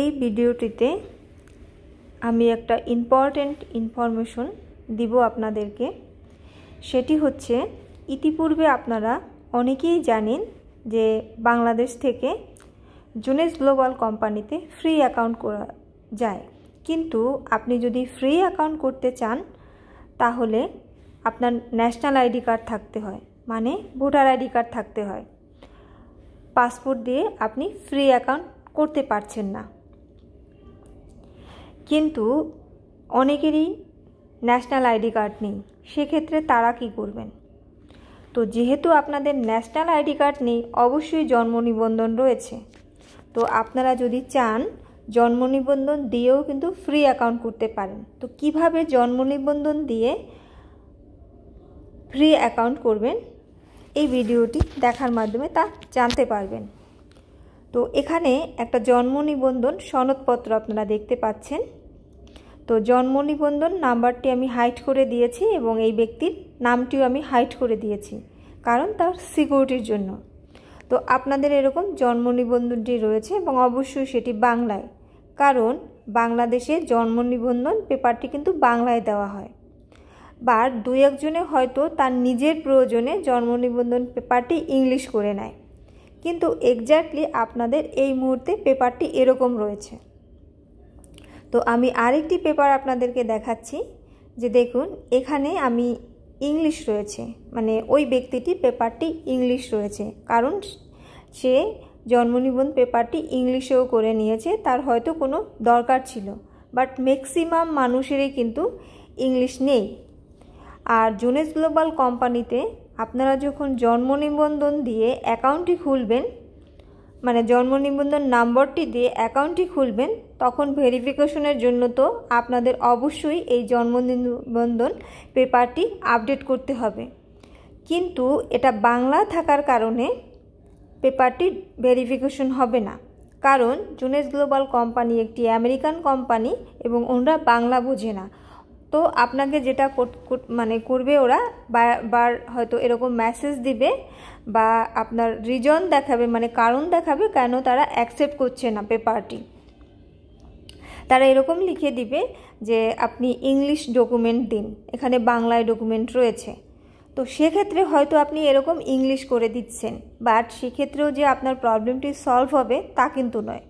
এই ভিডিওটিতে আমি একটা ইম্পর্টেন্ট ইনফরমেশন দিব আপনাদেরকে। সেটি হচ্ছে ইতিপূর্বে আপনারা অনেকেই জানেন যে বাংলাদেশ থেকে জুনেস গ্লোবাল কোম্পানিতে ফ্রি অ্যাকাউন্ট করা যায়, কিন্তু আপনি যদি ফ্রি অ্যাকাউন্ট করতে চান তাহলে আপনার ন্যাশনাল আইডি কার্ড থাকতে হয়, মানে ভোটার আইডি কার্ড থাকতে হয়। পাসপোর্ট দিয়ে আপনি ফ্রি অ্যাকাউন্ট করতে পারছেন না, কিন্তু অনেকেরই ন্যাশনাল আইডি কার্ড নেই। সেক্ষেত্রে তারা কি করবেন? তো যেহেতু আপনাদের ন্যাশনাল আইডি কার্ড নেই, অবশ্যই জন্ম নিবন্ধন রয়েছে। তো আপনারা যদি চান জন্ম নিবন্ধন দিয়েও কিন্তু ফ্রি অ্যাকাউন্ট করতে পারেন। তো কিভাবে জন্ম নিবন্ধন দিয়ে ফ্রি অ্যাকাউন্ট করবেন এই ভিডিওটি দেখার মাধ্যমে তা জানতে পারবেন। তো এখানে একটা জন্ম নিবন্ধন সনদপত্র আপনারা দেখতে পাচ্ছেন। তো জন্ম নিবন্ধন নাম্বারটি আমি হাইড করে দিয়েছি এবং এই ব্যক্তির নামটিও আমি হাইড করে দিয়েছি, কারণ তার সিকিউরিটির জন্য। তো আপনাদের এরকম জন্ম নিবন্ধনটি রয়েছে এবং অবশ্যই সেটি বাংলায়, কারণ বাংলাদেশে জন্ম নিবন্ধন পেপারটি কিন্তু বাংলায় দেওয়া হয়। বা দু একজনে হয়তো তার নিজের প্রয়োজনে জন্ম নিবন্ধন পেপারটি ইংলিশ করে নেয়, কিন্তু এক্স্যাক্টলি আপনাদের এই মুহূর্তে পেপারটি এরকম রয়েছে। তো আমি আরেকটি পেপার আপনাদেরকে দেখাচ্ছি, যে দেখুন এখানে আমি ইংলিশ রয়েছে, মানে ওই ব্যক্তিটির পেপারটি ইংলিশ রয়েছে, কারণ সে জন্মনিবন্ধন পেপারটি ইংলিশেও করে নিয়েছে, তার হয়তো কোনো দরকার ছিল। বাট ম্যাক্সিমাম মানুষেরই কিন্তু ইংলিশ নেই। আর জুনেস গ্লোবাল কোম্পানিতে আপনারা যখন জন্ম নিবন্ধন দিয়ে অ্যাকাউন্টটি খুলবেন, মানে জন্ম নিবন্ধন নাম্বারটি দিয়ে অ্যাকাউন্টটি খুলবেন, তখন ভেরিফিকেশনের জন্য তো আপনাদের অবশ্যই এই জন্ম নিবন্ধন পেপারটি আপডেট করতে হবে। কিন্তু এটা বাংলা থাকার কারণে পেপারটি ভেরিফিকেশন হবে না, কারণ জুনেস গ্লোবাল কোম্পানি একটি আমেরিকান কোম্পানি এবং ওরা বাংলা বোঝে না। তো আপনাকে যেটা মানে করবে, ওরা বারবার হয়তো এরকম মেসেজ দিবে বা আপনার রিজন দেখাবে, মানে কারণ দেখাবে কেন তারা অ্যাকসেপ্ট করছে না পেপারটি। তারা এরকম লিখে দিবে যে আপনি ইংলিশ ডকুমেন্ট দিন, এখানে বাংলায় ডকুমেন্ট রয়েছে। তো সেক্ষেত্রে হয়তো আপনি এরকম ইংলিশ করে দিচ্ছেন, বাট সেক্ষেত্রেও যে আপনার প্রবলেমটি সলভ হবে তা কিন্তু নয়।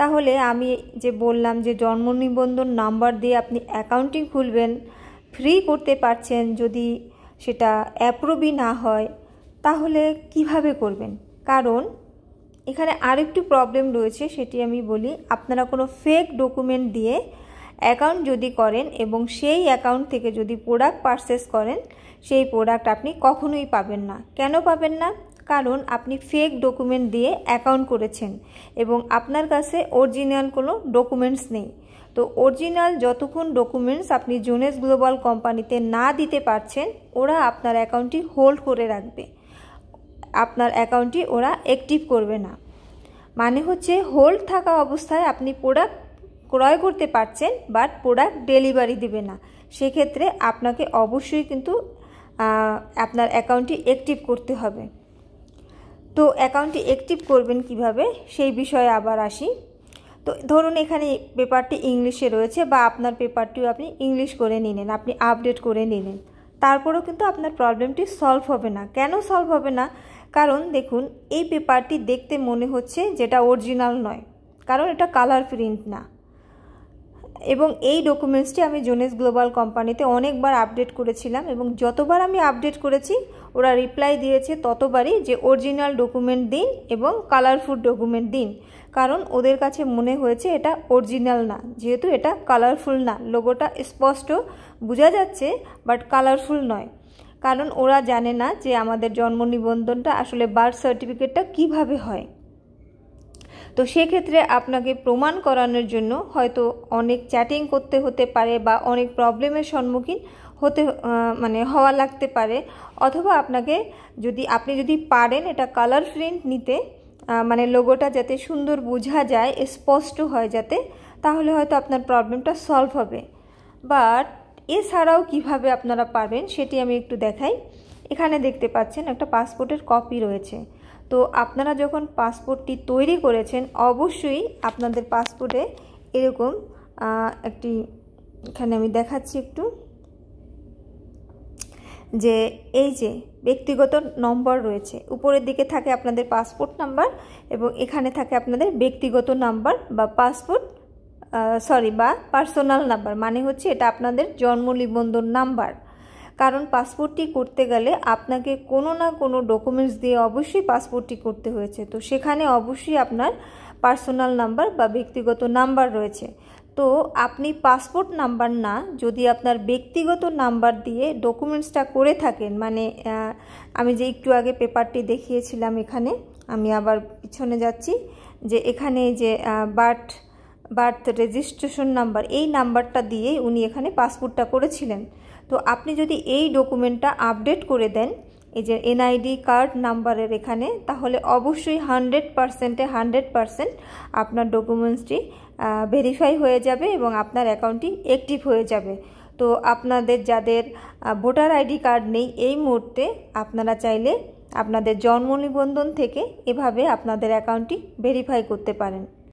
তাহলে আমি যে বললাম যে জন্ম নিবন্ধন নাম্বার দিয়ে আপনি অ্যাকাউন্টিং খুলবেন, ফ্রি করতে পারছেন, যদি সেটা অ্যাপ্রুভই না হয় তাহলে কিভাবে করবেন? কারণ এখানে আরেকটি প্রবলেম রয়েছে, সেটি আমি বলি। আপনারা কোনো ফেক ডকুমেন্ট দিয়ে অ্যাকাউন্ট যদি করেন এবং সেই অ্যাকাউন্ট থেকে যদি প্রোডাক্ট পারচেস করেন, সেই প্রোডাক্ট আপনি কখনোই পাবেন না। কেন পাবেন না? কারণ আপনি ফেক ডকুমেন্ট দিয়ে অ্যাকাউন্ট করেছেন এবং আপনার কাছে অরিজিনাল কোনো ডকুমেন্টস নেই। তো অরিজিনাল যতক্ষণ ডকুমেন্টস আপনি জুনেস গ্লোবাল কোম্পানিতে না দিতে পারছেন, ওরা আপনার অ্যাকাউন্টটি হোল্ড করে রাখবে, আপনার অ্যাকাউন্টটি ওরা অ্যাক্টিভ করবে না। মানে হচ্ছে হোল্ড থাকা অবস্থায় আপনি প্রোডাক্ট ক্রয় করতে পারছেন, বাট প্রোডাক্ট ডেলিভারি দেবে না। সেক্ষেত্রে আপনাকে অবশ্যই কিন্তু আপনার অ্যাকাউন্টটি অ্যাক্টিভ করতে হবে। তো অ্যাকাউন্টটি অ্যাক্টিভ করবেন কিভাবে সেই বিষয়ে আবার আসি। তো ধরুন এখানে পেপারটি ইংলিশে রয়েছে বা আপনার পেপারটিও আপনি ইংলিশ করে নিলেন, আপনি আপডেট করে নিলেন, তারপরেও কিন্তু আপনার প্রবলেমটি সলভ হবে না। কেন সলভ হবে না? কারণ দেখুন এই পেপারটি দেখতে মনে হচ্ছে যেটা অরিজিনাল নয়, কারণ এটা কালার প্রিন্ট না। এবং এই ডকুমেন্টসটি আমি জুনেস গ্লোবাল কোম্পানিতে অনেকবার আপডেট করেছিলাম এবং যতবার আমি আপডেট করেছি ওরা রিপ্লাই দিয়েছে ততবারই যে অরিজিনাল ডকুমেন্ট দিন এবং কালারফুল ডকুমেন্ট দিন, কারণ ওদের কাছে মনে হয়েছে এটা অরিজিনাল না, যেহেতু এটা কালারফুল না। লোগোটা স্পষ্ট বোঝা যাচ্ছে বাট কালারফুল নয়, কারণ ওরা জানে না যে আমাদের জন্ম নিবন্ধনটা আসলে বার্থ সার্টিফিকেটটা কিভাবে হয়। তো সেক্ষেত্রে আপনাকে প্রমাণ করানোর জন্য হয়তো অনেক চ্যাটিং করতে হতে পারে বা অনেক প্রবলেমের সম্মুখীন হওয়া লাগতে পারে। অথবা আপনাকে আপনি যদি পারেন এটা কালার প্রিন্ট নিতে, মানে লোগোটা যাতে সুন্দর বোঝা যায়, স্পষ্ট হয় যাতে, তাহলে হয়তো আপনার প্রবলেমটা সলভ হবে। বাট এছাড়াও কিভাবে আপনারা পাবেন সেটি আমি একটু দেখাই। এখানে দেখতে পাচ্ছেন একটা পাসপোর্টের কপি রয়েছে। তো আপনারা যখন পাসপোর্টটি তৈরি করেছেন অবশ্যই আপনাদের পাসপোর্টে এরকম একটি এখানে আমি দেখাচ্ছি একটু যে এই যে ব্যক্তিগত নম্বর রয়েছে উপরের দিকে থাকে আপনাদের পাসপোর্ট নাম্বার এবং এখানে থাকে আপনাদের ব্যক্তিগত নাম্বার বা পাসপোর্ট সরি বা পার্সোনাল নাম্বার মানে হচ্ছে এটা আপনাদের জন্ম নিবন্ধন নাম্বার কারণ পাসপোর্টটি করতে গেলে আপনাকে কোনো না কোনো ডকুমেন্টস দিয়ে অবশ্যই পাসপোর্টটি করতে হয়েছে তো সেখানে অবশ্যই আপনার পার্সোনাল নাম্বার বা ব্যক্তিগত নাম্বার রয়েছে তো আপনি পাসপোর্ট নাম্বার না যদি আপনার ব্যক্তিগত নাম্বার দিয়ে ডকুমেন্টসটা করে থাকেন মানে আমি যে একটু আগে পেপারটি দেখিয়েছিলাম এখানে আমি আবার পিছনে যাচ্ছি যে এখানে যে বার্থ রেজিস্ট্রেশন নাম্বার এই নাম্বারটা দিয়ে উনি এখানে পাসপোর্টটা করেছিলেন তো আপনি যদি এই ডকুমেন্টটা আপডেট করে দেন এই যে এনআইডি কার্ড নাম্বারের এখানে তাহলে অবশ্যই 100% আপনার ডকুমেন্টসটি ভেরিফাই হয়ে যাবে এবং আপনার অ্যাকাউন্টটি অ্যাক্টিভ হয়ে যাবে তো আপনাদের যাদের ভোটার আইডি কার্ড নেই এই মুহূর্তে আপনারা চাইলে আপনাদের জন্ম নিবন্ধন থেকে এভাবে আপনাদের অ্যাকাউন্টটি ভেরিফাই করতে পারেন।